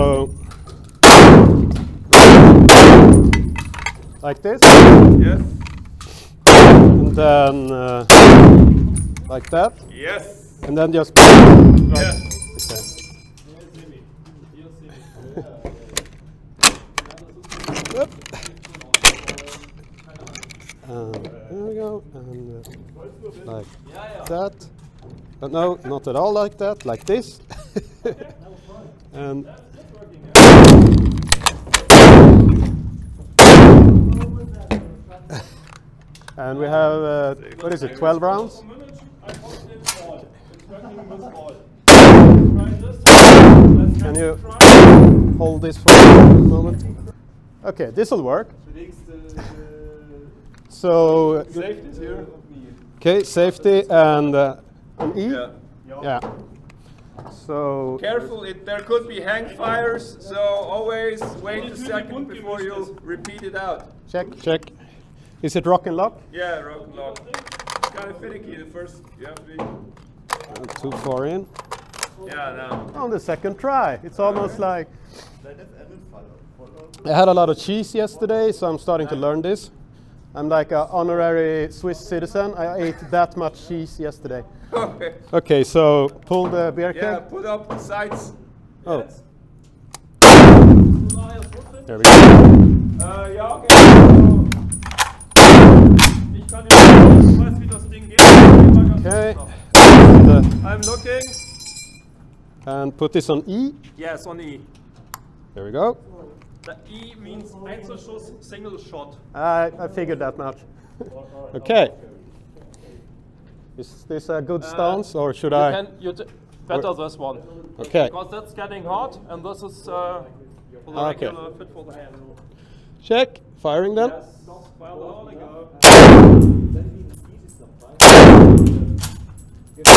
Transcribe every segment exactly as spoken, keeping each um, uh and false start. So like this. Yes. And then uh, like that. Yes. And then just. Right. Yes. Okay. And there we go, and uh, like that. But no, not at all like that, like this. And and we have, uh, what is it, twelve rounds? Can you hold this for a moment? Okay, this will work. So safety here. Okay, safety and uh, an E. Yeah. Yeah. So careful, it, there could be hang fires, so always wait a second before you repeat it out. Check, check. Is it rock and lock? Yeah, rock and lock. It's kind of finicky the first. You have to be and too far in. Yeah, no. On the second try, it's almost like. I had a lot of cheese yesterday, so I'm starting to learn this. I'm like an honorary Swiss citizen. I ate that much cheese yesterday. Okay. Okay, so pull the beer can. Yeah, put up the sides. Oh. Yes. There we go. Uh, yeah, okay. Okay. I'm looking. And put this on E. Yes, on E. There we go. The E means Einzelschuss, single shot. I, I figured that much. Okay. Is this a good stance, uh, or should you I? Can, you better or this one. Okay. Because that's getting hot, and this is uh, for the okay. regular fit for the hand. Check. Firing then. Yes. If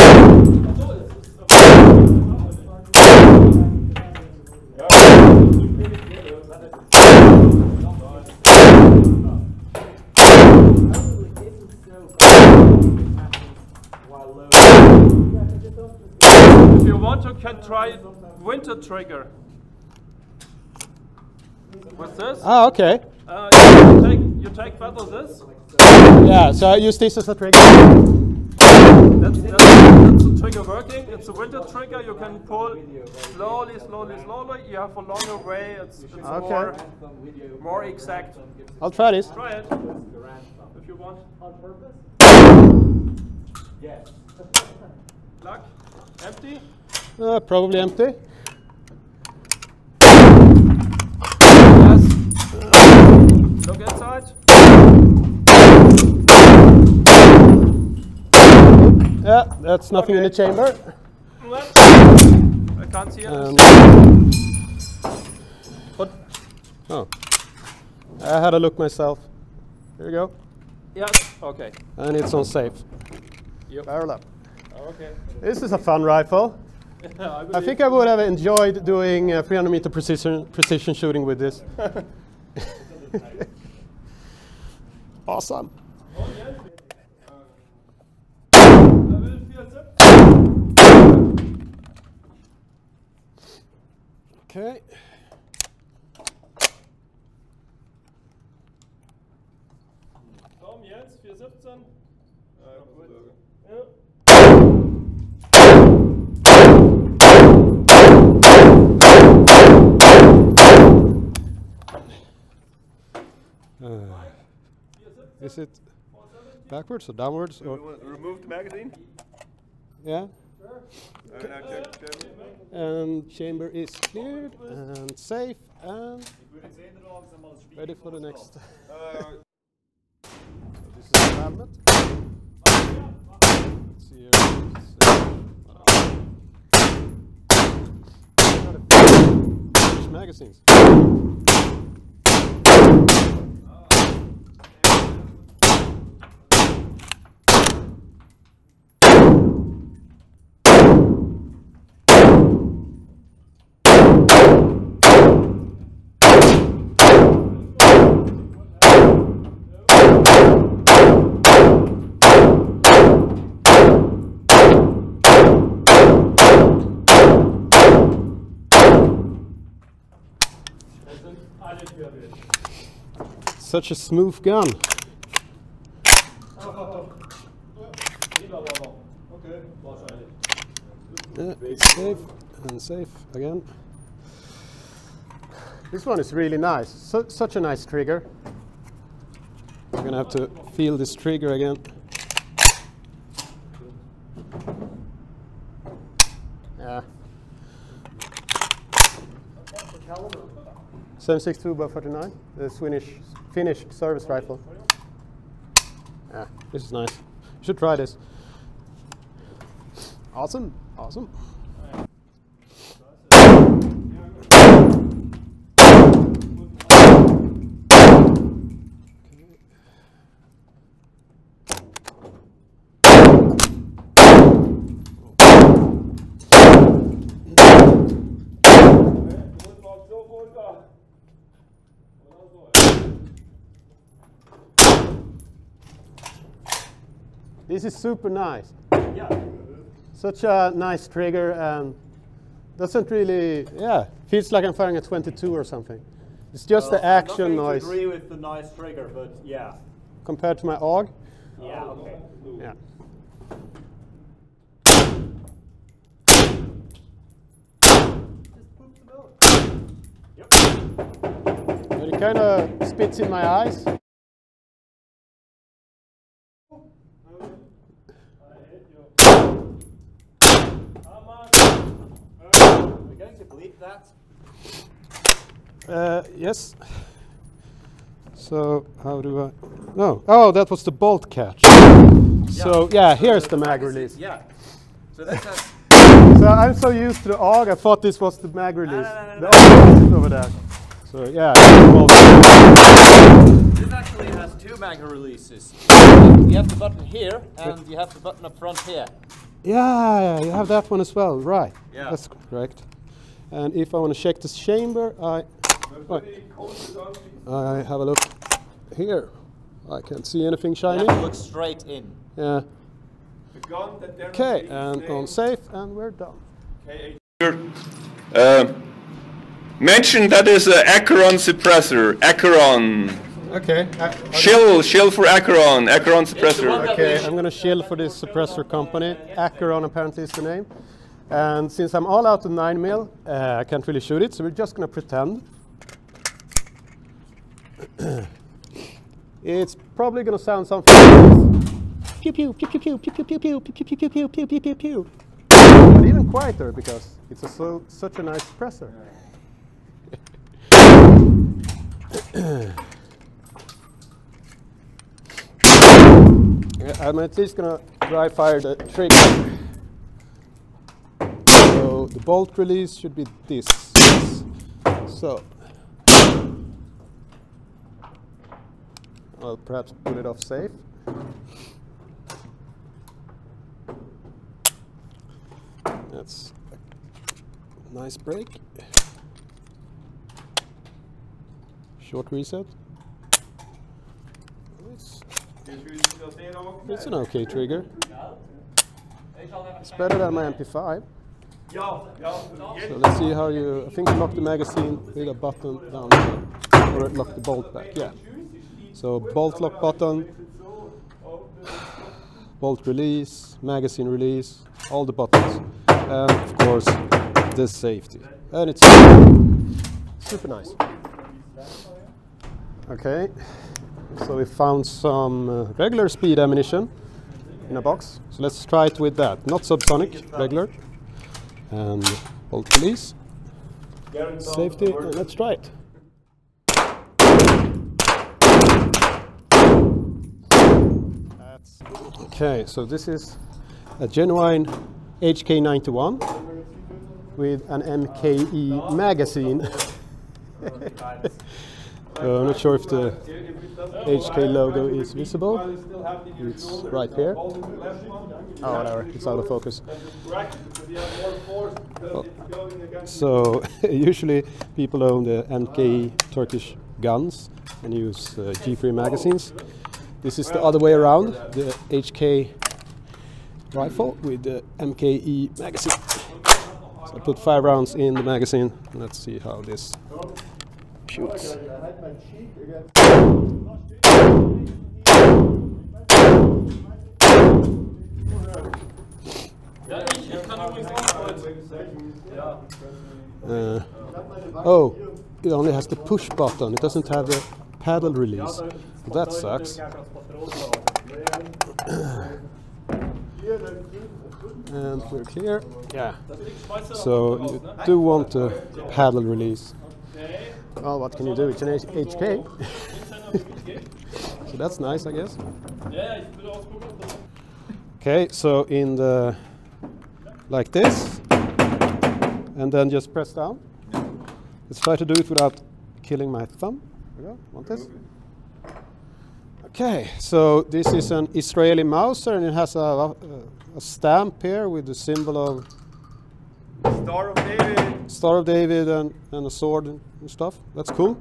you want, you can try winter trigger with this. Ah, okay. Uh, you take, you take better this. Yeah, so I use this as a trigger. That's, that's, that's the trigger working. It's a winter trigger. You can pull slowly, slowly, slowly. You have a longer way. It's, it's okay. more, more exact. I'll try this. Try it if you want. On purpose? Yes. Luck. Empty? Uh, probably empty. Yes. Look inside. Yeah, that's nothing okay. in the chamber. I can't see it. Um, what? Oh. I had a look myself. Here we go. Yes. Okay. And it's on safe. Yep. Barrel up. Okay. This is a fun rifle. I, I think I would have enjoyed doing uh, three hundred meter precision precision shooting with this. Awesome. Okay. Komm jetzt, four seventeen. Ja. Uh, is it backwards or downwards? Or remove the magazine? Yeah. Sure. Uh, and chamber is cleared and safe and ready for the next. So this is the tablet. Let's see here. Which magazines? Such a smooth gun. Yeah, it's safe and safe again. This one is really nice. So, such a nice trigger. I'm gonna have to feel this trigger again. Yeah. seven six two by forty-nine, the Swedish Finnish service rifle. Yeah, this is nice. You should try this. Awesome, awesome. This is super nice. Yeah. Such a nice trigger, and doesn't really, yeah, feels like I'm firing a twenty-two or something. It's just well, the action noise. I agree with the nice trigger, but yeah. Compared to my A U G? Yeah, okay. Yeah. Yep. It kind of spits in my eyes. That? Uh, yes. So how do I? No. Oh, that was the bolt catch. Yeah. So yeah, so here's the, the mag release. Yeah. So that's. So I'm so used to the A U G, I thought this was the mag release. No, no, no, no, the no. Over there. So yeah. This actually has two mag releases. You have the button here, and you have the button up front here. Yeah, you have that one as well, right? Yeah. That's correct. And if I want to check this chamber, I, I have a look here. I can't see anything shiny. Look straight in. Yeah. Okay, and on safe, and we're done. Uh, mention that is an Acheron suppressor. Acheron. Okay. Shill, shill for Acheron. Acheron suppressor. Okay, I'm gonna shill for this suppressor company. Acheron apparently is the name. And since I'm all out of nine mil, uh, I can't really shoot it, so we're just going to pretend. It's probably going to sound something like pew pew pew pew pew pew pew pew pew pew pew pew pew pew pew pew. But even quieter because it's a so, such a nice suppressor. Yeah, I'm at least going to dry fire the trigger. So the bolt release should be this. Yes. So I'll perhaps put it off safe. That's a nice break. Short reset. It's an okay trigger. It's better than my M P five. So let's see how you, I think you lock the magazine with a button down here, or lock the bolt back, yeah. So bolt lock button, bolt release, magazine release, all the buttons. And of course, the safety. And it's super nice. Okay, so we found some uh, regular speed ammunition in a box. So let's try it with that, not subsonic, regular. And bolt release, safety, and let's try it. Okay, so this is a genuine H K ninety-one with an M K E magazine. So I'm not sure if the H K logo is visible. It's right here. Oh, whatever, it's out of focus. Well, so usually people own the M K E Turkish guns and use uh, G three magazines. This is the other way around, the H K rifle with the M K E magazine. So I put five rounds in the magazine. Let's see how this shoots. Uh, oh, it only has the push button, it doesn't have the paddle release. That sucks. And we're clear. Yeah. So you do want a paddle release. Well, what can you do? It's an H K. So that's nice, I guess. Okay, so in the like this, and then just press down. Let's try to do it without killing my thumb. There we go. Want this? Okay, so this is an Israeli Mauser, and it has a, a, a stamp here with the symbol of Star of David, Star of David, and, and a sword and stuff. That's cool.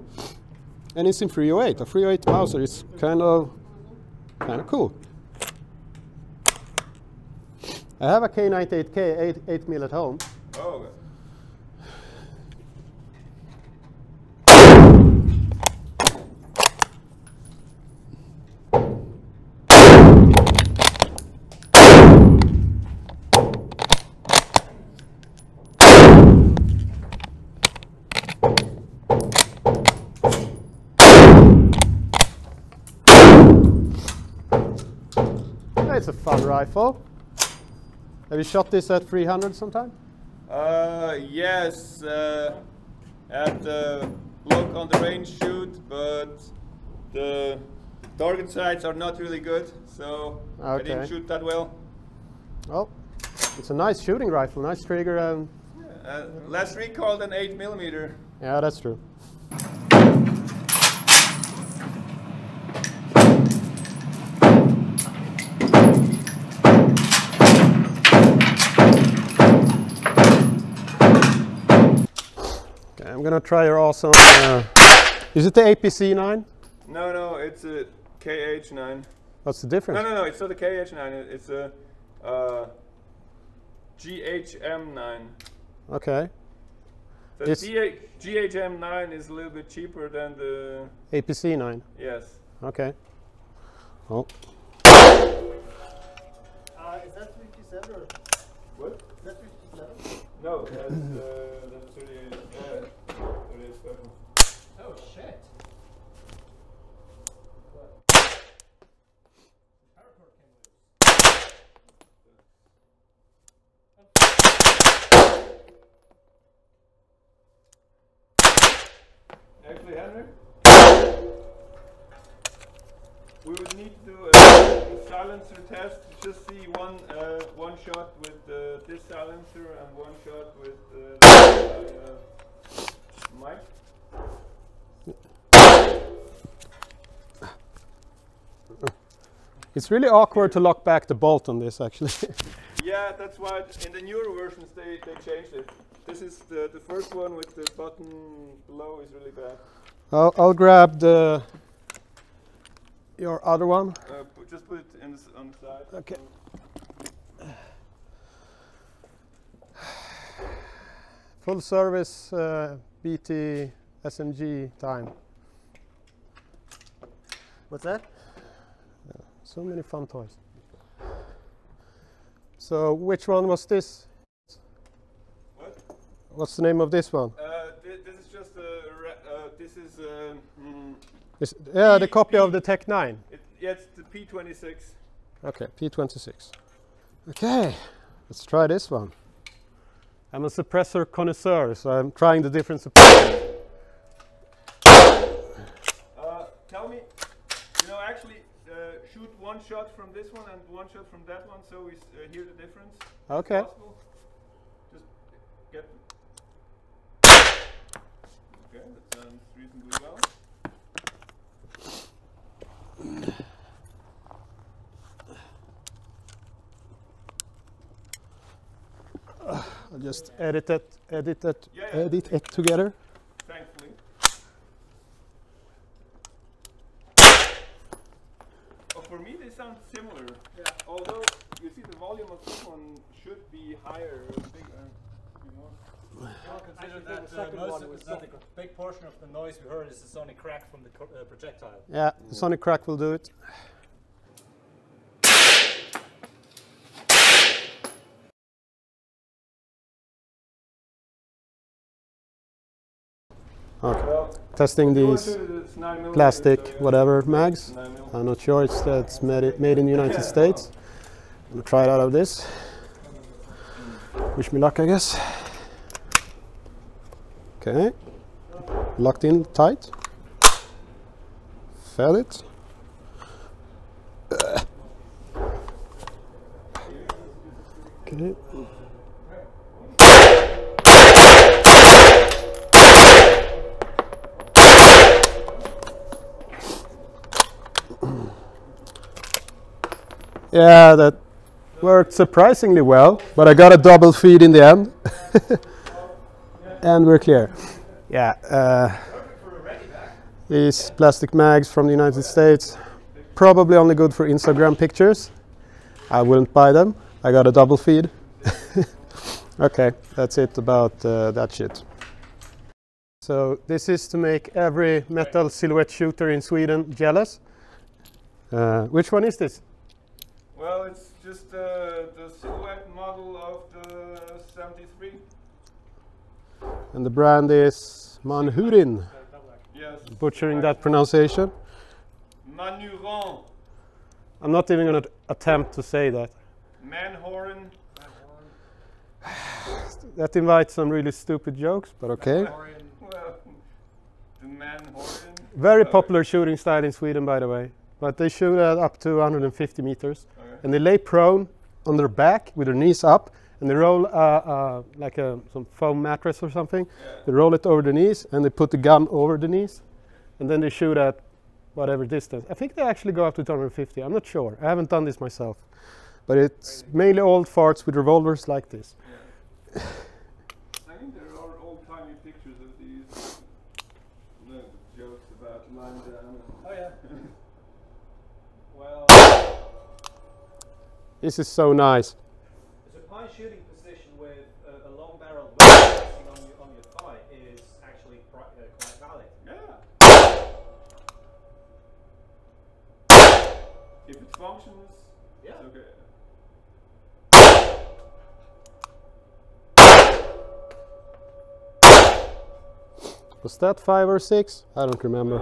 And it's in three oh eight. A three oh eight Mauser is kind of kind of cool. I have a K ninety-eight K eight, eight mil at home. Oh. It's a fun rifle. Have you shot this at three hundred sometime? Uh, yes, uh, at the look on the range shoot, but the target sights are not really good, so okay. I didn't shoot that well. Well, it's a nice shooting rifle, nice trigger. And yeah, uh, less recoil than eight millimeter. Yeah, that's true. I'm gonna try your awesome. Uh, is it the A P C nine? No, no, it's a K H nine. What's the difference? No, no, no, it's not the K H nine. It's a uh, G H M nine. Okay. The G H M nine is a little bit cheaper than the A P C nine. Yes. Okay. Oh. Uh, is that fifty-seven? What? Is that fifty-seven? No, that's uh, that's thirty-eight. Yeah. Oh shit! Actually, Henry, we would need to do a silencer test to just see one uh, one shot with uh, this silencer and one shot with uh, the, uh, Mike? It's really awkward to lock back the bolt on this, actually. Yeah, that's why in the newer versions they, they changed it. This is the, the first one with the button below is really bad. I'll, I'll grab the your other one. Uh, just put it in the, on the side. Okay. Full service uh, B T S M G time. What's that? Yeah, so many fun toys. So which one was this? What? What's the name of this one? Uh, th this is just a. Uh, this is. Uh, mm, this, yeah, P the copy P of the Tech nine. It, yeah, it's the P twenty-six. Okay, P twenty-six. Okay, let's try this one. I'm a suppressor connoisseur, so I'm trying the different suppressors. Uh, tell me, you know, actually uh, shoot one shot from this one and one shot from that one, so we uh, hear the difference. Okay. Possible. Just get. Okay, that sounds reasonably well. I'll just edit that, edit that, yeah, yeah. edit it together. Thankfully. Oh, for me, they sound similar. Yeah. Although you see, the volume of this one should be higher, bigger. You know. Well, consider that the second uh, most one was not a big portion. portion of the noise we heard is the sonic crack from the uh, projectile. Yeah, mm. the sonic crack will do it. Okay. Well, testing these plastic, uh, whatever, mags. I'm not sure it's that's made, it made in the United States. I'm gonna try it out of this. Wish me luck, I guess. Okay, locked in tight. Felt it. Okay. Yeah, that worked surprisingly well, but I got a double feed in the end. And we're clear. Yeah, uh, these plastic mags from the United States, probably only good for Instagram pictures. I wouldn't buy them. I got a double feed. Okay, that's it about uh, that shit. So this is to make every metal silhouette shooter in Sweden jealous. Uh, which one is this? Well, it's just uh, the silhouette model of the seventy-three. And the brand is Manurhin. Yes. Butchering that pronunciation. Manurhin. I'm not even going to attempt to say that. Manurhin. That invites some really stupid jokes, but okay. Manurhin. Well, the Manurhin. Very popular shooting style in Sweden, by the way. But they shoot at up to one hundred fifty meters. And they lay prone on their back with their knees up, and they roll uh, uh, like a, some foam mattress or something. Yeah. They roll it over the knees, and they put the gun over the knees, and then they shoot at whatever distance. I think they actually go up to two hundred fifty. I'm not sure. I haven't done this myself. But it's mainly old farts with revolvers like this. Yeah. I think there are old-timey pictures of these you know, jokes about lying down. Oh, yeah. Well... This is so nice. There's a pie shooting position with a, a long barrel resting on your, on your thigh is actually quite, uh, quite valid. Yeah. If it functions, yeah. It's okay. Was that five or six? I don't remember.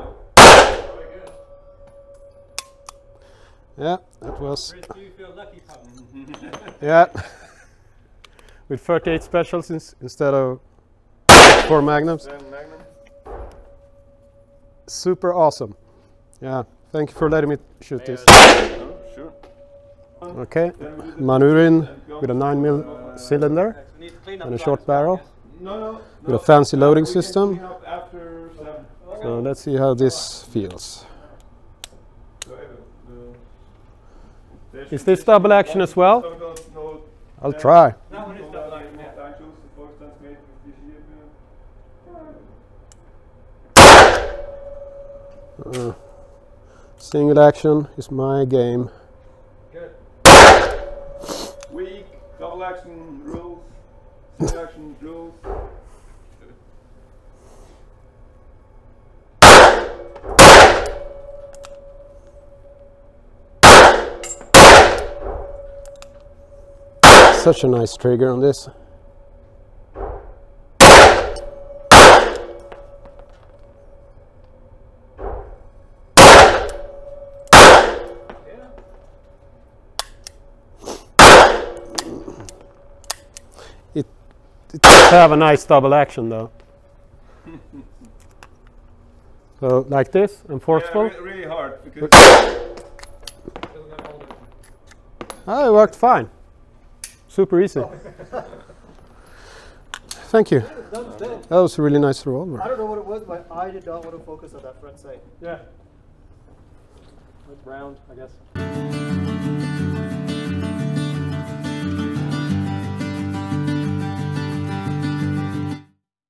Yeah, that was. Yeah, with thirty-eight specials in, instead of four magnums. Super awesome. Yeah, thank you for letting me shoot this. Okay, Manurhin with a nine mil cylinder and a short barrel with a fancy loading system. So let's see how this feels. Is this double action as well? I'll try. Uh, single action is my game. Good. Weak, double action rules, single action rules. Such a nice trigger on this. It, it does have a nice double action though. So like this and forceful. Yeah, really hard because oh, it worked fine. Super easy. Thank you. That was a really nice revolver. I don't know what it was, but I did not want to focus on that front sight. Yeah. It's round, I guess.